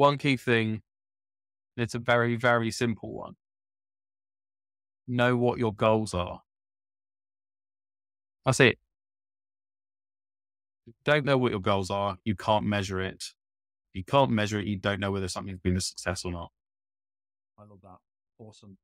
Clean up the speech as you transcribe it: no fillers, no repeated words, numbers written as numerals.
One key thing, and it's a very, very simple one. Know what your goals are. That's it. If you don't know what your goals are, you can't measure it. If you can't measure it, you don't know whether something's been a success or not. I love that. Awesome.